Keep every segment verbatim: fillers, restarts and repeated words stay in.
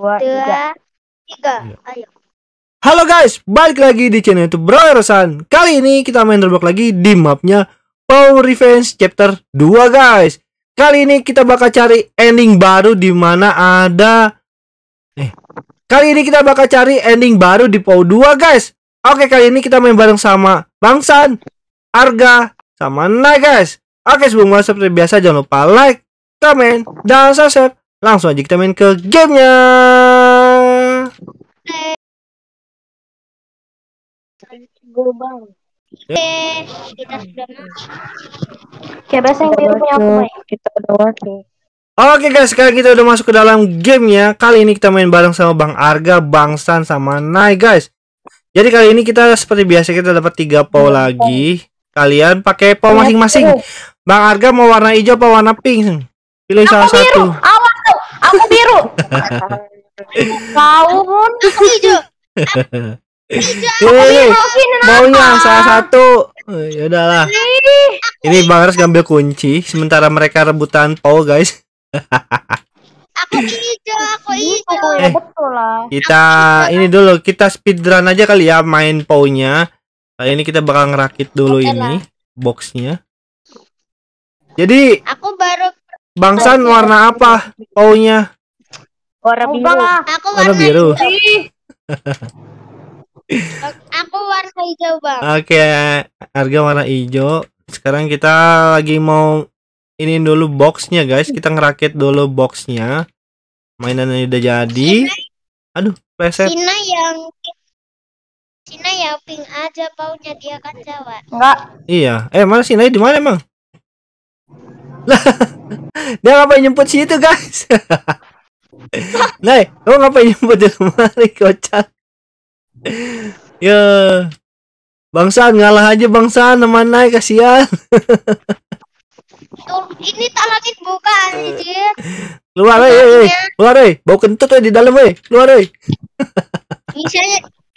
dua, tiga. tiga. Ayo. Halo guys, balik lagi di channel YouTube Bro Erossan. Kali ini kita main Roblox lagi di mapnya Bou's Revenge Chapter dua guys. Kali ini kita bakal cari ending baru di mana ada eh Kali ini kita bakal cari ending baru di P O U dua guys. Oke, kali ini kita main bareng sama Bang San, Arga, sama Nah guys. Oke, sebelum mulai seperti biasa jangan lupa like, komen, dan subscribe. Langsung aja kita main ke gamenya. Oke, kita sudah masuk. Kita udah oke. Oke guys, sekarang kita udah masuk ke dalam gamenya. Kali ini kita main bareng sama Bang Arga, Bang San, sama Nah guys. Jadi kali ini kita seperti biasa kita dapat tiga P O U lagi. Kalian pakai P O U masing-masing. Bang Arga mau warna hijau apa warna pink? Pilih aku salah biru. Satu. Awas tuh, aku biru. Kau pun aku hijau. Pilih maunya salah satu. Ya udahlah. Ini Bang Ars ngambil kunci sementara mereka rebutan P O U, guys. Aku hijau, aku hijau. Eh, betul lah. Kita ini dulu kita speedrun aja kali ya main P O U-nya. Kali ini kita bakal ngerakit dulu okay, ini boxnya. Jadi aku baru Bang San warna apa P O U-nya? Warna biru. Aku warna, warna biru. Aku warna hijau, Bang. Oke, okay, Harga warna hijau. Sekarang kita lagi mau ini dulu boxnya, guys. Kita ngerakit dulu boxnya. Mainannya udah jadi. Aduh, preset. Cina yang Cina yang pink aja P O U-nya, dia kan Jawa. Enggak. Iya. Eh, mana Cina di mana emang? Dia ngapain nyemput situ guys? Nah, kamu ngapain nyemput di lemari kocak? Ya, Bang San ngalah aja Bang San, teman naik kasihan. Ini tak lagi buka anjir. Keluar woi, keluar woi, bau kentut woi di dalam woi, keluar woi. Bisa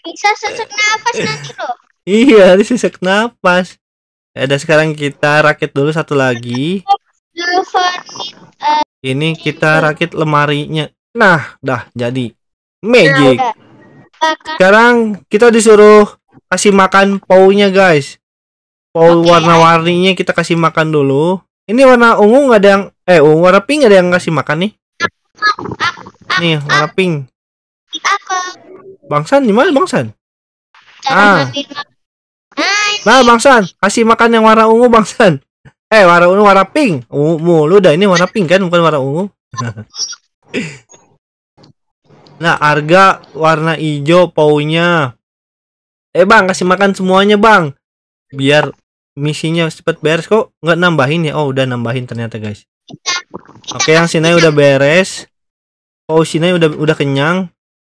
bisa sesak nafas nanti loh. Iya, ini sesak nafas. Ya, ada sekarang kita rakit dulu satu lagi. Ini kita rakit lemarinya. Nah, dah jadi magic. Sekarang kita disuruh kasih makan P O U-nya, guys. P O U okay, warna-warninya kita kasih makan dulu. Ini warna ungu nggak ada yang eh ungu, warna pink ada yang kasih makan nih. Nih, warna pink. Bang San di mana, Bang San? Ah. Nah, Bang San, kasih makan yang warna ungu, Bang San. Eh, warna ungu, warna pink. Ungu mulu dah, ini warna pink kan, bukan warna ungu. Nah, Arga warna hijau P O U-nya. Eh, Bang, kasih makan semuanya, Bang. Biar misinya cepet beres kok. Nggak nambahin ya? Oh, udah nambahin ternyata, guys. Oke, yang Sinai udah beres. P O U Sinai udah udah kenyang.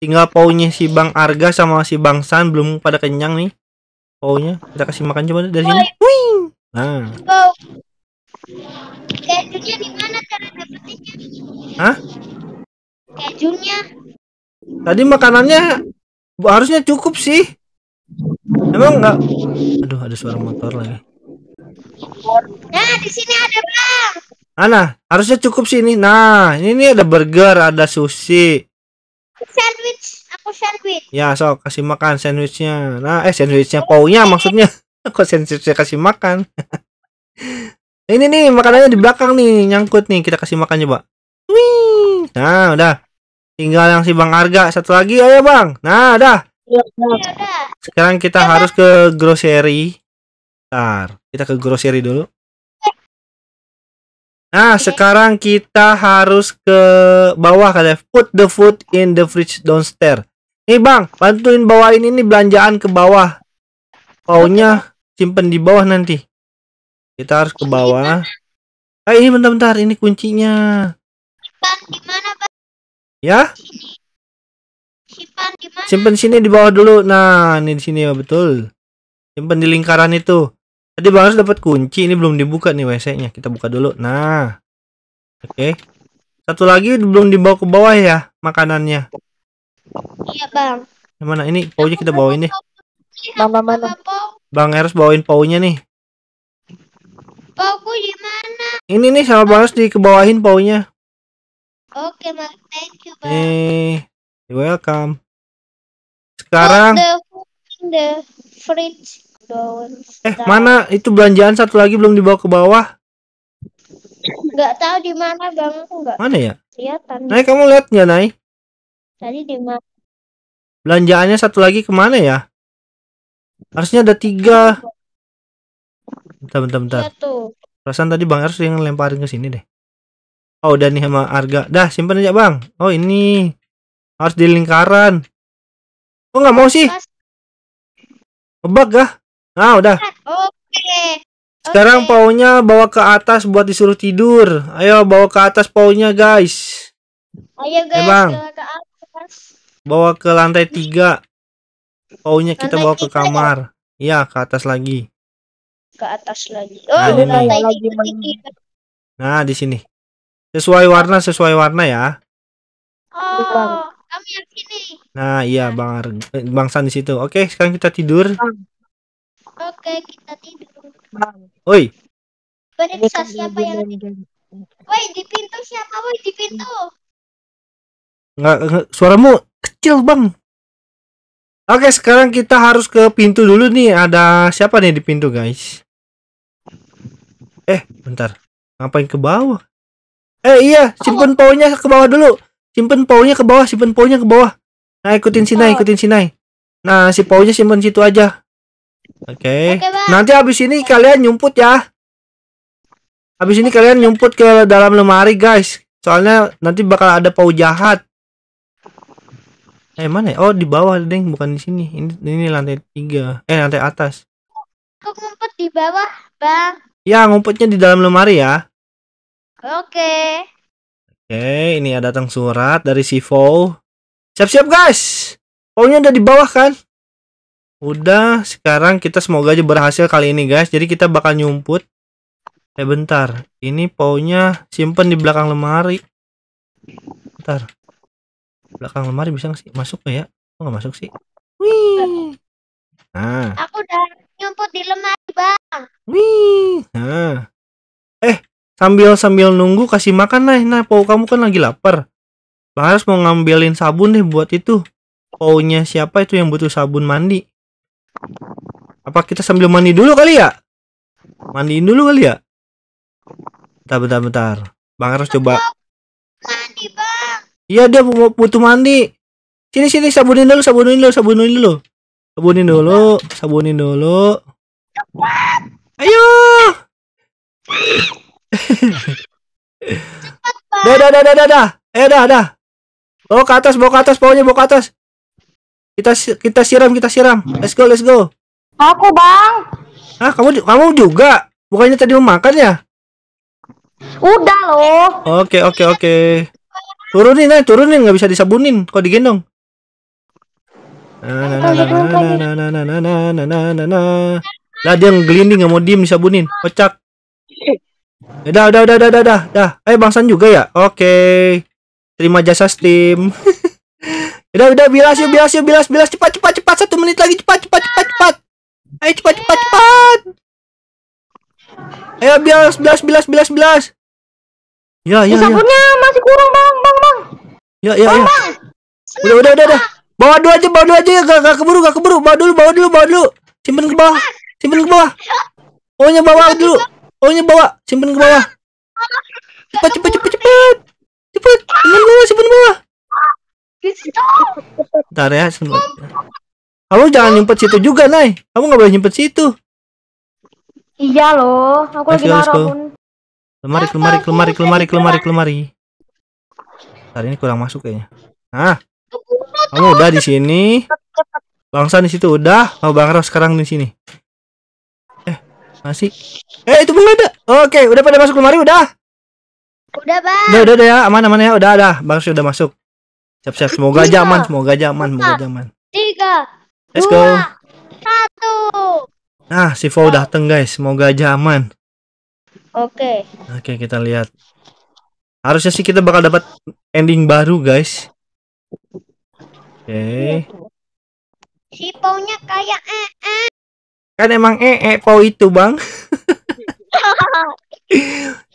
Tinggal P O U-nya si Bang Arga sama si Bang San belum pada kenyang nih. P O U-nya kita kasih makan coba dari sini. Wih. Nah. Kejunya di mana cara dapetinnya? Hah? Kejunya. Tadi makanannya harusnya cukup sih. Emang enggak? Aduh, ada suara motor lagi. Nah, di sini ada, Bang. Nah, harusnya cukup sih ini. Nah, ini, ini ada burger, ada sushi. Sandwich. Aku sandwich. Ya, sok kasih makan sandwichnya. Nah, eh sandwichnya P O U-nya maksudnya. Kok sandwichnya kasih makan? Ini nih makanannya di belakang nih, nyangkut nih. Kita kasih makan coba. Wih. Nah, udah. Tinggal yang si Bang Arga satu lagi, ayo Bang. Nah, dah. Sekarang kita harus ke grocery. Bentar, kita ke grocery dulu. Nah, sekarang kita harus ke bawah kali ya. Put the food in the fridge downstairs. Nih Bang, bantuin bawain ini belanjaan ke bawah. P O U-nya simpen di bawah nanti. Kita harus ke bawah. Ah ini bentar-bentar, ini kuncinya. Simpen di mana, Bang? Ya? Simpen di mana? Simpen sini di bawah dulu. Nah, ini di sini ya betul. Simpen di lingkaran itu. Tadi Bang harus dapat kunci, ini belum dibuka nih W C-nya. Kita buka dulu. Nah. Oke. Okay. Satu lagi belum dibawa ke bawah ya makanannya. Iya Bang. Yang mana ini P O U-nya kita bawain deh. Bang mana? Bang harus bawain P O U-nya nih. P O U-ku di mana? Ini nih sama Bang harus dikebawahin P O U-nya. Oke, Bang. Thank you, Bang. Eh, You're welcome. Sekarang oh, the, the fridge door. Eh, mana itu belanjaan satu lagi belum dibawa ke bawah? Nggak tahu di mana, Bang. Aku nggak. Mana ya? Kelihatan. Nay, kamu lihat nggak, Nay? Tadi di mana? Belanjaannya satu lagi kemana ya? Harusnya ada tiga. Bentar, bentar, bentar. Satu. Perasaan tadi Bang Ars yang lemparin ke sini deh. Oh, udah nih sama Arga. Dah, simpen aja, Bang. Oh, ini harus di lingkaran. Oh, nggak mau sih? Kebak gah? Nah, udah. Oke. Sekarang paunya bawa ke atas buat disuruh tidur. Ayo bawa ke atas paunya, guys. Ayo, guys. Eh, Bang. Ke atas. Bawa ke lantai tiga. Paunya kita lantai bawa ke kamar. Iya, ke atas lagi. Ke atas lagi. Oh, nah, lantai lagi. Nah, di sini. Sesuai warna, sesuai warna ya. Oh, kami yang sini. Nah, iya, Bang Bang San di situ. Oke, sekarang kita tidur. Oke, kita tidur. Oi. Periksa siapa yang woi, di pintu siapa? Woi, di pintu. Enggak, suaramu kecil, Bang. Oke, sekarang kita harus ke pintu dulu nih. Ada siapa nih di pintu, guys? Eh, bentar. Ngapain ke bawah? Eh, iya, simpen paunya ke bawah dulu. Simpen paunya ke bawah, simpen paunya ke bawah. Nah, ikutin sini, ikutin sini. Nah, si paunya simpen situ aja. Oke, okay. Nanti habis ini kalian nyumput ya. Habis ini kalian nyumput ke dalam lemari, guys. Soalnya nanti bakal ada pau jahat. Eh, mana? Oh, di bawah, Deng, bukan di sini. Ini, ini lantai tiga. Eh, lantai atas. Aku ngumpet di bawah, Bang. Ya, ngumpetnya di dalam lemari ya. Oke. Okay. Oke, okay, ini ada datang surat dari si Pou. Siap-siap, guys. Paunya udah di bawah kan? Udah, sekarang kita semoga aja berhasil kali ini, guys. Jadi kita bakal nyumput. Eh, bentar. Ini paunya simpen di belakang lemari. Bentar. Belakang lemari bisa nggak sih? Masuk ya? Kok nggak masuk sih? Wih. Nah. Aku udah nyumput di lemari, Bang. Wih. Nah. Eh, sambil sambil nunggu kasih makan, Nay. Nah, pau kamu kan lagi lapar. Bang harus mau ngambilin sabun deh buat itu. Paunya siapa itu yang butuh sabun mandi? Apa kita sambil mandi dulu kali ya? Mandiin dulu kali ya? Bentar, bentar, bentar. Bang harus coba. Mandi, Bang. Iya, dia butuh mandi. Sini, sini, sabunin dulu, sabunin dulu, sabunin dulu. Sabunin dulu, sabunin dulu. Ayo. Dah, dah, dah, dah, dah. Eh, dah, dah. Bawa ke atas, bawa ke atas, paunya bawa ke atas. Kita kita siram, kita siram. Let's go, let's go. Aku, Bang. Ah, kamu kamu juga. Bukannya tadi mau makan ya? Udah loh. Oke, okay, oke, okay, oke. Okay. Turunin, Nay, turunin, nggak bisa disabunin, kok digendong. Nah, nah, nah, nah, nah, nah, nah, nah, nah, nah, nah, nah. Lah, dia ngegelinding, nggak mau diem disabunin. Kocak. Udah, udah, udah, udah, udah, udah, udah. Eh, Bang San juga ya? Oke. Okay. Terima jasa Steam. Udah, udah, bilas yuk, bilas yuk, bilas, bilas, cepat, cepat, cepat, satu menit lagi, cepat, cepat, cepat, cepat. Ayo, cepat, cepat, cepat. Ayo, bilas, bilas, bilas, bilas, bilas. Ya, ya, ya. Sabunnya masih kurang, Bang, Bang, Bang. Ya, ya, ya. Udah, udah, udah, udah. Bawa dulu aja, bawa dulu aja, gak, gak keburu, gak keburu. Bawa dulu, bawa dulu, bawa dulu. Simpen ke bawah, simpen ke bawah. Ohnya bawa dulu, ohnya bawa, simpen ke bawah. Cepat, cepat, cepat, cepat. Cepat, simpen ke bawah, simpen ke bawah. Bentar ya, sebentar. Kamu jangan nyumpet situ juga, Nay. Kamu nggak boleh nyumpet situ. Iya loh, aku lagi naruh. Lemari, lemari, lemari, lemari, lemari, lemari. Hari ini kurang masuk kayaknya. Nah, kamu udah di sini. Bang San di situ udah. Oh, Bang Ros sekarang di sini. Eh, masih. Eh, itu belum ada. Oke, udah pada masuk lemari udah. Udah, Bang. Udah, udah, udah ya. Aman, aman ya. Udah, udah. Bang Ros udah masuk. Siap-siap, semoga aja aman, semoga aja aman, semoga aja aman. Tiga, let's go. Satu. Nah, si Fau dateng, guys, semoga aja aman. Oke. Oke, kita lihat. Harusnya sih kita bakal dapat ending baru, guys. Oke. Si Fau-nya kayak ee. Kan emang ee Fau itu, Bang.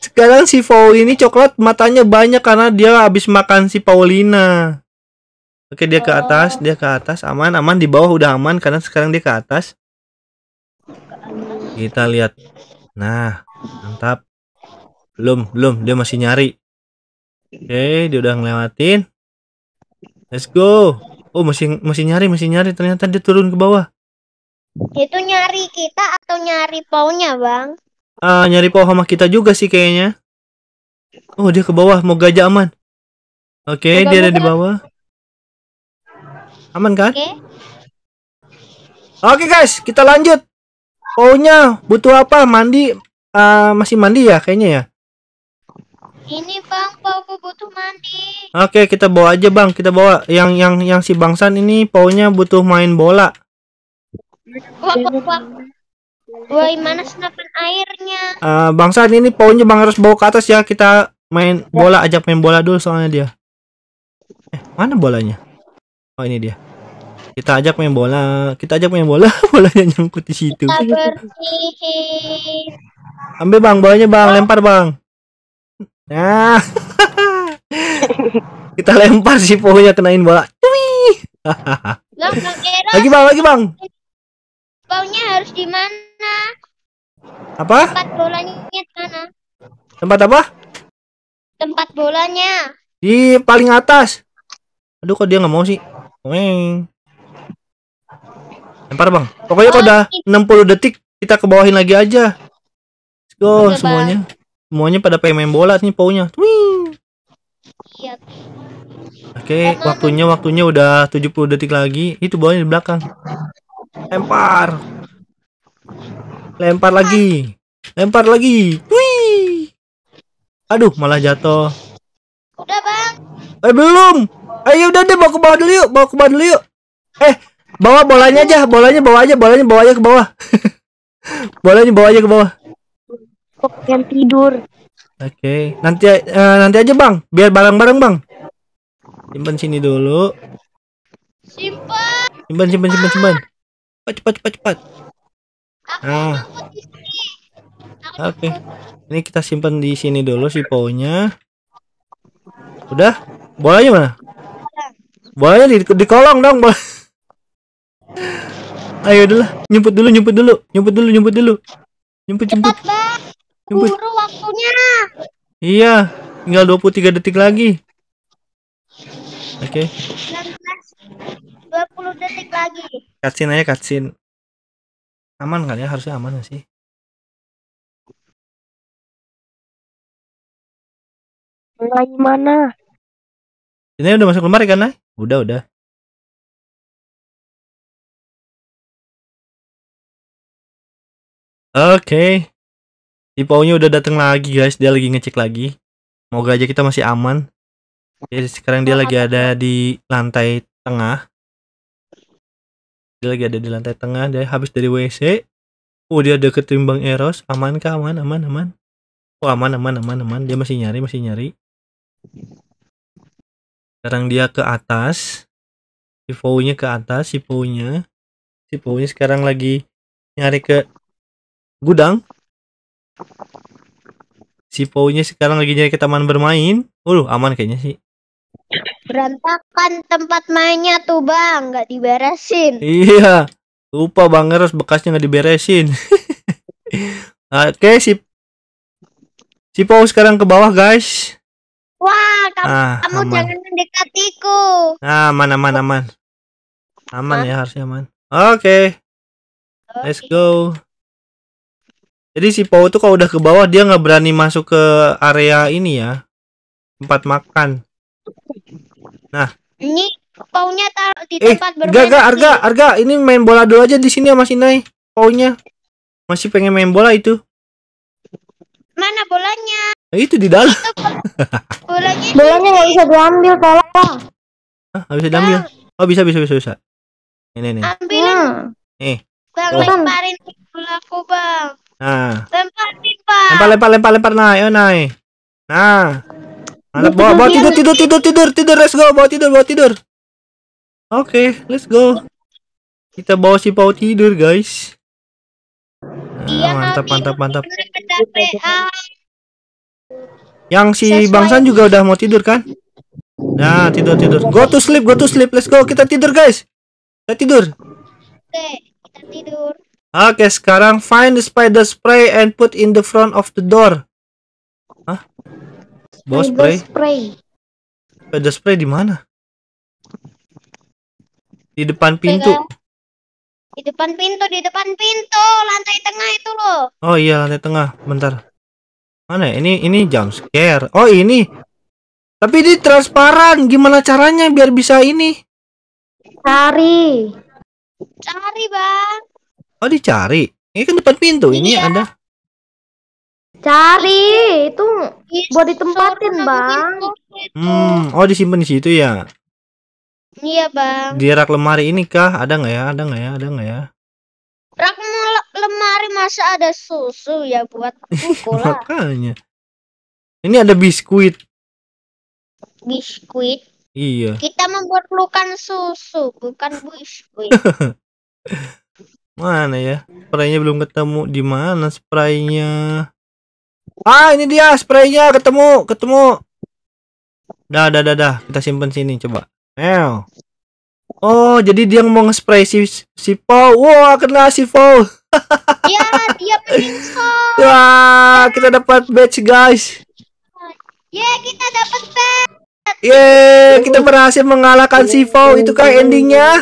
Sekarang si Fau ini coklat matanya banyak karena dia habis makan si poulina. Oke, dia ke atas, dia ke atas, aman, aman, di bawah udah aman karena sekarang dia ke atas. Kita lihat. Nah, mantap. Belum, belum, dia masih nyari. Oke, dia udah ngelewatin. Let's go. Oh, masih masih nyari, masih nyari. Ternyata dia turun ke bawah. Itu nyari kita atau nyari paunya, Bang? Ah, nyari pau sama kita juga sih kayaknya. Oh, dia ke bawah, mau gajah aman. Oke, dia ada di bawah. Aman kan? Oke. Oke guys, kita lanjut. Paunya butuh apa? Mandi, uh, masih mandi ya kayaknya ya. Ini Bang, pauku butuh mandi. Oke, kita bawa aja Bang, kita bawa yang yang yang si Bang San ini paunya butuh main bola. Wah, wah, wah, mana senapan airnya? Uh, Bang San ini paunya Bang harus bawa ke atas ya, kita main bola, ajak main bola dulu soalnya dia. Eh, mana bolanya? Oh ini dia. Kita ajak main bola. Kita ajak main bola. Bolanya nyangkut di situ. Kita bersihin. Ambil Bang, bolanya Bang, lempar Bang. Nah. Kita lempar si pohonnya kenain bola. Lagi Bang, lagi Bang. Pohonnya harus di mana? Apa? Tempat bolanya di mana? Tempat apa? Tempat bolanya. Di paling atas. Aduh kok dia nggak mau sih? Weng. Lempar Bang. Pokoknya kalau udah enam puluh detik kita ke bawahin lagi aja. Let's go. Udah, semuanya. Bang. Semuanya pada pengen main bola nih paunya. Wih. Iya. Oke, okay, waktunya waktunya udah tujuh puluh detik lagi. Itu bolanya di belakang. Lempar. Lempar lagi. Lempar lagi. Wih. Aduh, malah jatuh. Udah, Bang. Eh, belum. Ayo udah deh, bawa ke bawah dulu yuk, bawa ke bawah dulu yuk. Eh, bawa bolanya aja, bolanya bawa aja, bolanya bawa aja ke bawah. Bolanya bawa aja ke bawah. Yang tidur. Oke, okay. nanti uh, nanti aja Bang, biar bareng-bareng Bang. Simpan sini dulu. Simpan. Simpan, simpan, simpan, simpan. Cepat, cepat, cepat, cepat. Nah. Oke, okay. Ini kita simpan di sini dulu si paunya. Udah, bolanya mana? Bolanya di, di kolong dong, bola. Ayo dulu, nyumput dulu, nyumput dulu, nyumput dulu, nyumput dulu, nyumput, nyumput. Nyumput. Buru waktunya. Iya, tinggal dua puluh tiga detik lagi. Oke. Okay. dua puluh detik lagi. Cutscene aja, cutscene. Aman kali ya, harusnya aman gak sih? Lagi mana? Ini udah masuk lemari kan, Nay? Udah, udah. Oke. Si paunya udah datang lagi, guys. Dia lagi ngecek lagi. Semoga aja kita masih aman. Oke, sekarang dia lagi ada di lantai tengah. Dia lagi ada di lantai tengah. Dia habis dari W C. Oh, dia deket Bang Eros. Aman kah? Aman, aman, aman. Oh, aman, aman, aman, aman. Dia masih nyari, masih nyari. Sekarang dia ke atas. Si P O U-nya ke atas, si P O U-nya. Si P O U-nya sekarang lagi nyari ke gudang. Si P O U-nya sekarang lagi nyari ke taman bermain. Uluh, aman kayaknya sih. Berantakan tempat mainnya tuh, Bang, nggak diberesin. Iya. Lupa Bang Eros bekasnya nggak diberesin. Oke, si Si P O U sekarang ke bawah, guys. Wah, kamu, ah, kamu jangan mendekatiku. Nah, aman, aman, aman. Aman ah. Ya, harusnya aman. Oke, okay. Okay. Let's go. Jadi si P O U tuh kalau udah ke bawah dia nggak berani masuk ke area ini ya, tempat makan. Nah, ini P O U-nya taruh di eh, tempat bermain. Gak, gak, Arga, Arga, ini main bola dulu aja di sini ya, masih naik P O U-nya. Masih pengen main bola itu. Mana bolanya? Nah, itu di dalam. Bolanya bolanya nggak bisa diambil, tolong. Ah, nggak bisa diambil. Oh bisa bisa bisa bisa. Ini nih. Ambilin. Nih. Bang, oh. Lemparin bulaku Bang. Nah. Lempar lempar. Lempar lempar lempar lempar naik, oh naik. Nah. Mantap, bawa, bawa tidur tidur tidur tidur tidur let's go, bawa tidur bawa tidur. Oke, okay, let's go. Kita bawa si P O U tidur guys. Nah, mantap mantap mantap. Yang si Bang San juga udah mau tidur kan? Nah, tidur-tidur. Go to sleep, go to sleep. Let's go. Kita tidur, guys. Kita tidur. Oke, kita tidur. Oke, sekarang find the spider spray and put in the front of the door. Hah? Bos spray. Spider spray di mana? Di depan pintu. Di depan pintu, di depan pintu, lantai tengah itu loh. Oh iya, lantai tengah. Bentar. Mana ya? Ini ini jump scare. Oh, ini. Tapi ini transparan, gimana caranya biar bisa ini? Cari. Cari, Bang. Oh, dicari. Ini kan depan pintu, iya. Ini ada. Cari, itu yes, buat ditempatin, Bang. Hmm, oh disimpan di situ ya? Iya, Bang. Di rak lemari ini kah? Ada nggak ya? Ada nggak ya? Ada nggak ya? Rak lemari masa ada susu ya buat buku lah. Makanya. Ini ada biskuit. Biskuit. Iya. Kita memerlukan susu, bukan biskuit. Mana ya? Spraynya belum ketemu. Di mana spraynya? Ah, ini dia spraynya. Ketemu, ketemu. Dah, dah, dah, dah. Kita simpen sini coba. Ew. Oh, jadi dia mau nge-spray si si Pow. Wah, wow, kena si Pow. Iya, dia pingsan. Wah, kita dapat badge, guys. Ya, yeah, kita dapat pet. Yeah, kita berhasil mengalahkan si Pow. Itu kan endingnya?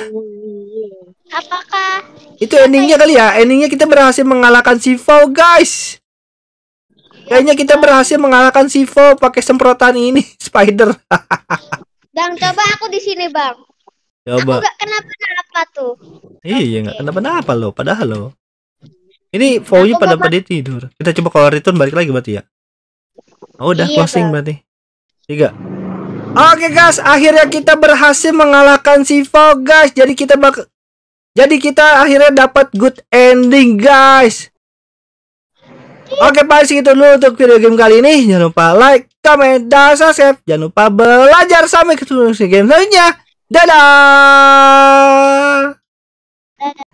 Apakah? Itu endingnya kali ya? Endingnya kita berhasil mengalahkan si Pow, guys. Kayaknya kita berhasil mengalahkan si Pow pakai semprotan ini spider. Bang, coba aku di sini, Bang. Coba. Aku gak kenapa-napa tuh. Iya, nggak okay. Kenapa-napa loh. Padahal loh. Ini Pow-nya pada pada tidur. Kita coba kalau return balik lagi berarti ya. Oh, udah iya, closing Bang. Berarti tiga. Oke, okay, guys, akhirnya kita berhasil mengalahkan si Pow, guys. Jadi kita bak jadi kita akhirnya dapat good ending, guys. Oke, okay, paling segitu dulu untuk video game kali ini. Jangan lupa like, comment, dan subscribe. Jangan lupa belajar, sampai ketemu di game selanjutnya. Dadah. Dadah.